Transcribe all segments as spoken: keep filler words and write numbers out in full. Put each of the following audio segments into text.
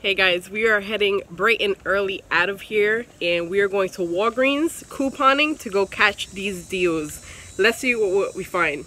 Hey guys, we are heading bright and early out of here and we are going to Walgreens couponing to go catch these deals. Let's see what, what we find.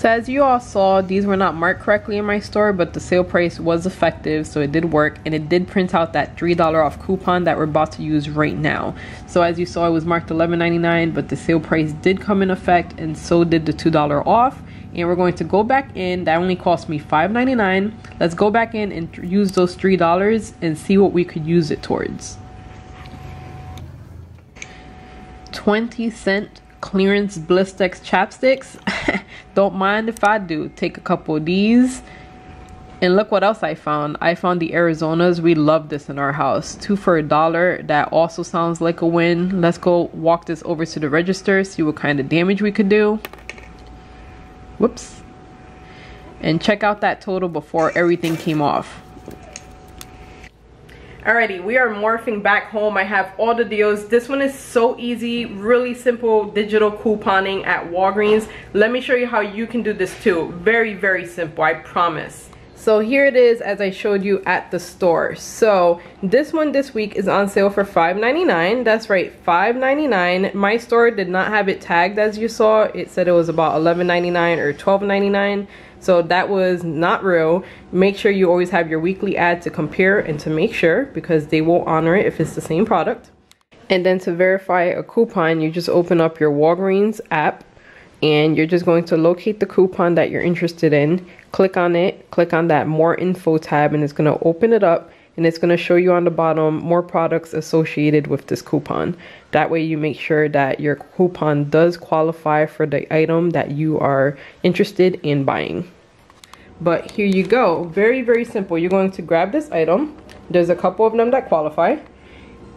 So as you all saw, these were not marked correctly in my store, but the sale price was effective, so it did work, and it did print out that three dollar off coupon that we're about to use right now. So as you saw, it was marked eleven ninety-nine, but the sale price did come in effect, and so did the two dollar off. And we're going to go back in. That only cost me five ninety-nine. Let's go back in and use those three dollars and see what we could use it towards. twenty cent clearance Blistex chapsticks. Don't mind if I do. Take a couple of these. And look what else I found. I found the Arizonas. We love this in our house. Two for a dollar. That also sounds like a win. Let's go walk this over to the register, see what kind of damage we could do. Whoops. And check out that total before everything came off. Alrighty, we are morphing back home. I have all the deals. This one is so easy, really simple digital couponing at Walgreens. Let me show you how you can do this too. Very, very simple, I promise. So here it is as I showed you at the store. So this one this week is on sale for five ninety-nine. That's right, five ninety-nine. My store did not have it tagged as you saw. It said it was about eleven ninety-nine or twelve ninety-nine. So that was not real. Make sure you always have your weekly ad to compare and to make sure, because they will honor it if it's the same product. And then to verify a coupon, you just open up your Walgreens app and you're just going to locate the coupon that you're interested in. Click on it, click on that more info tab, and it's going to open it up and it's going to show you on the bottom more products associated with this coupon. That way you make sure that your coupon does qualify for the item that you are interested in buying. But here you go, very, very simple. You're going to grab this item. There's a couple of them that qualify.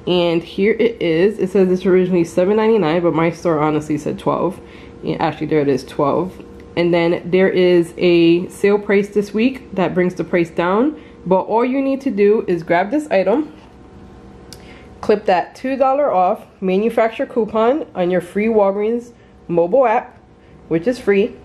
And here it is. It says it's originally seven ninety-nine, but my store honestly said twelve. And actually, there it is, twelve. And then there is a sale price this week that brings the price down. But all you need to do is grab this item, clip that two dollar off manufacturer coupon on your free Walgreens mobile app, which is free.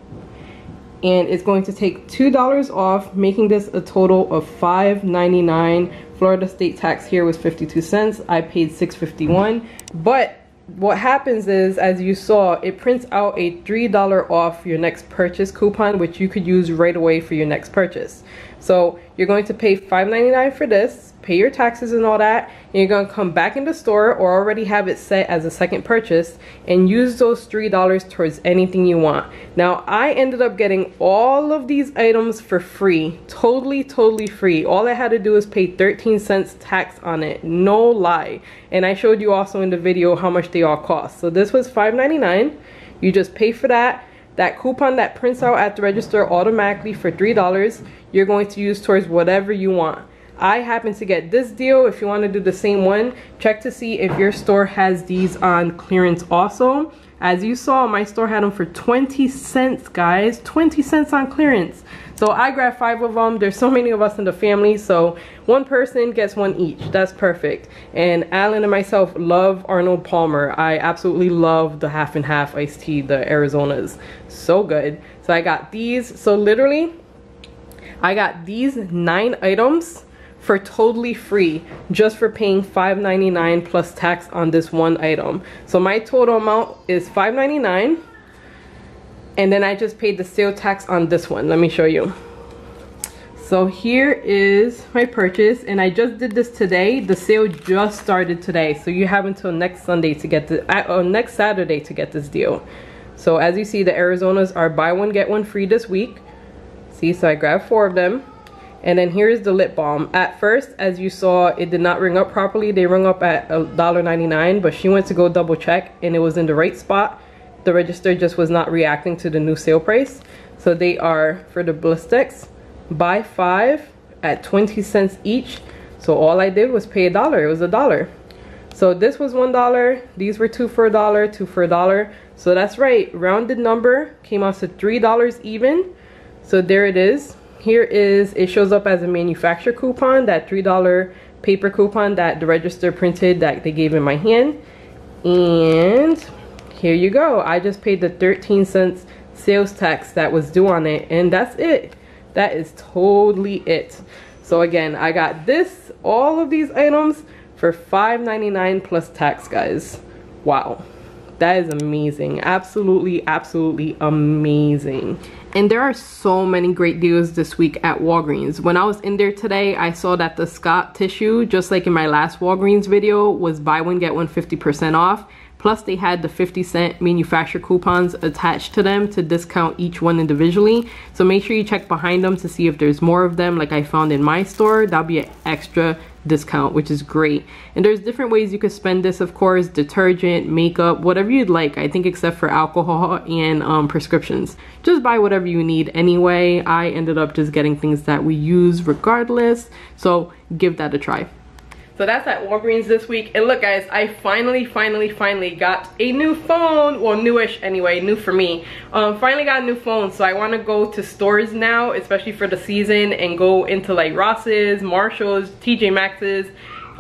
And it's going to take two dollars off, making this a total of five ninety-nine. Florida state tax here was fifty-two cents. I paid six fifty-one. But what happens is, as you saw, it prints out a three dollar off your next purchase coupon, which you could use right away for your next purchase. So you're going to pay five ninety-nine for this, pay your taxes and all that, and you're going to come back in the store or already have it set as a second purchase and use those three dollars towards anything you want. Now, I ended up getting all of these items for free, totally, totally free. All I had to do was pay thirteen cents tax on it, no lie. And I showed you also in the video how much they all cost. So this was five ninety-nine. You just pay for that. That coupon that prints out at the register automatically for three dollars, you're going to use towards whatever you want. I happen to get this deal. If you want to do the same one, check to see if your store has these on clearance also. As you saw, my store had them for twenty cents, guys. twenty cents on clearance. So I grabbed five of them. There's so many of us in the family, so one person gets one each. That's perfect. And Alan and myself love Arnold Palmer. I absolutely love the half and half iced tea, the Arizonas. So good. So I got these. So literally, I got these nine items for totally free just for paying five ninety-nine plus tax on this one item. So my total amount is five ninety-nine, and then I just paid the sale tax on this one. Let me show you. So here is my purchase, and I just did this today. The sale just started today, so you have until next Sunday to get the uh, next Saturday to get this deal. So as you see, the Arizonas are buy one get one free this week. See, so I grabbed four of them, and then here is the lip balm. At first, as you saw, it did not ring up properly. They rung up at a dollar ninety-nine, but she went to go double check, and it was in the right spot. The register just was not reacting to the new sale price. So they are for the Blistex. Buy five at twenty cents each. So all I did was pay a dollar. It was a dollar. So this was one dollar, these were two for a dollar, two for a dollar. So that's right, rounded number came out to three dollars even. So there it is. Here is, it shows up as a manufacturer coupon, that three dollar paper coupon that the register printed that they gave in my hand. And here you go, I just paid the thirteen cents sales tax that was due on it, and that's it. That is totally it. So again, I got this, all of these items for five ninety-nine plus tax, guys. Wow, that is amazing. Absolutely, absolutely amazing. And there are so many great deals this week at Walgreens. When I was in there today, I saw that the Scott tissue, just like in my last Walgreens video, was buy one get one fifty percent off. Plus they had the fifty cent manufacturer coupons attached to them to discount each one individually. So make sure you check behind them to see if there's more of them like I found in my store. That'll be an extra discount, which is great. And there's different ways you could spend this, of course, detergent, makeup, whatever you'd like, I think, except for alcohol and um, prescriptions. Just buy whatever you need anyway. I ended up just getting things that we use regardless. So give that a try. So that's at Walgreens this week. And look guys, I finally, finally, finally got a new phone. Well, newish anyway, new for me. Um, finally got a new phone. So I wanna go to stores now, especially for the season, and go into like Ross's, Marshall's, T J Maxx's,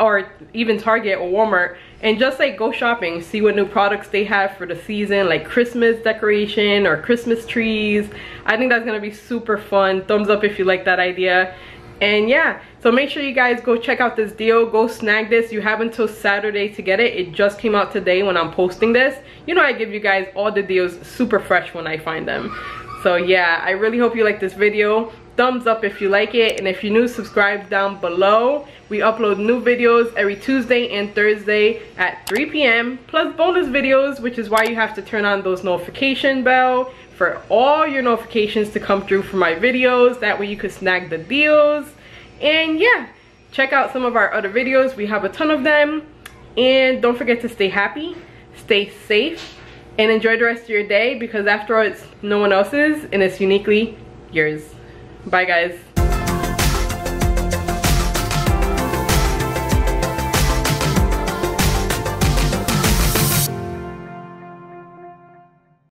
or even Target or Walmart, and just like go shopping, see what new products they have for the season, like Christmas decoration or Christmas trees. I think that's gonna be super fun. Thumbs up if you like that idea. And yeah, so make sure you guys go check out this deal. Go snag this. You have until Saturday to get it. It just came out today when I'm posting this. You know I give you guys all the deals super fresh when I find them. So yeah, I really hope you like this video. Thumbs up if you like it. And if you're new, subscribe down below. We upload new videos every Tuesday and Thursday at three p m plus bonus videos, which is why you have to turn on those notification bells for all your notifications to come through for my videos. That way you could snag the deals. And yeah, check out some of our other videos. We have a ton of them. And don't forget to stay happy, stay safe, and enjoy the rest of your day, because after all, it's no one else's and it's uniquely yours. Bye guys.